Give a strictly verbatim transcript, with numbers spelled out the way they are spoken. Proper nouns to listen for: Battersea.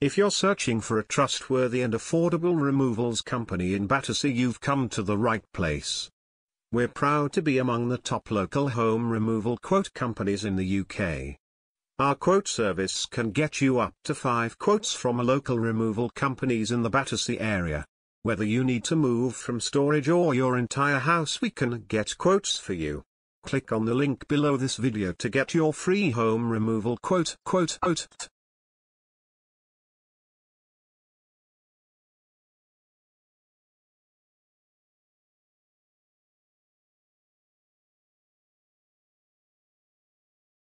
If you're searching for a trustworthy and affordable removals company in Battersea, you've come to the right place. We're proud to be among the top local home removal quote companies in the U K. Our quote service can get you up to five quotes from local removal companies in the Battersea area. Whether you need to move from storage or your entire house, we can get quotes for you. Click on the link below this video to get your free home removal quote. quote, quote.